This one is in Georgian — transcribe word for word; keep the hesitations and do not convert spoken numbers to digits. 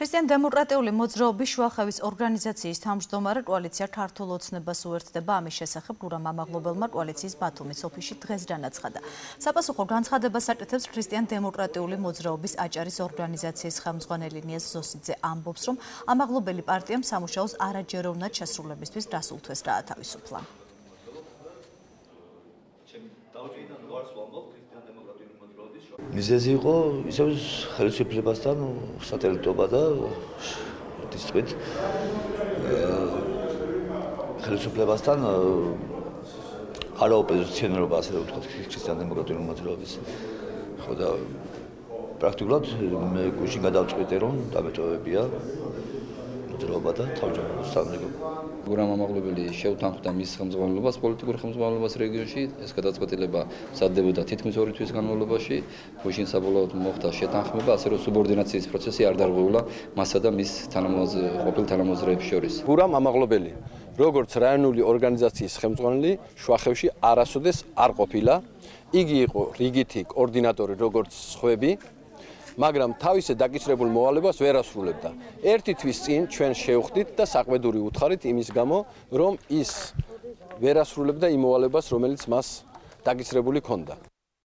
Christian Democrateuli მოძრაობის შუახევის ორგანიზაციის თავმჯდომარე კოალიცია ქართულ ოცნებას უერთდება. ამის შესახებ გურამ ამაღლობელმა კოალიციის ბათუმის ოფისში დღეს განაცხადა. Საპასუხო განცხადებას აკეთებს ქრისტიან დემოკრატიული მოძრაობის აჭარის ორგანიზაციის ხელმძღვანელი ნიაზ ზოსიძე ამბობს, რომ ამაღლობელი პარტიამ სამუშაოს არაჯეროვნად შესრულებისთვის დასულ თვეს გაათავისუფლა. მიზეზი იყო ისევ ხელისუფლებასთან სატელიტობა და დისტრიქტ ხელისუფლებასთან არაოპოზიციონერობა ასე ვთქვათ ქრისტიან დემოკრატიული მოძრაობის ხო და პრაქტიკულად მე გუშინ გადავწყვიტე რომ დამეტოვებია მოძრაობა და თავჯდომარეობა გურამ ამაღლობელი შეუთანხმდა მის ხელმძღვანელობას პოლიტიკურ ხელმძღვანელობას რეგიონში ეს გადაწყვეტილება მზადდებოდა თითქმის ორი თვის განმავლობაში გუშინ საბოლოოდ მოხდა შეთანხმება ასე რომ სუბორდინაციის პროცესი არ დარღვეულა მასა და მის თანამოაზრეობ თანამოაზრეებს შორის გურამ ამაღლობელი როგორც რაიონული ორგანიზაციის ხელმძღვანელი შუახევში არასოდეს არ ყოფილა იგი იყო რიგითი კოორდინატორი როგორც სხვები მაგრამ თავისე დაკისრებულ მოვალებას ვერ ასრულებდა. Ერთი თვის წინ ჩვენ შევხვდით და საყვედური უთხარით იმის გამო, რომ ის ვერ ასრულებდა იმ მოვალებას, რომელიც მას დაკისრებული ჰქონდა.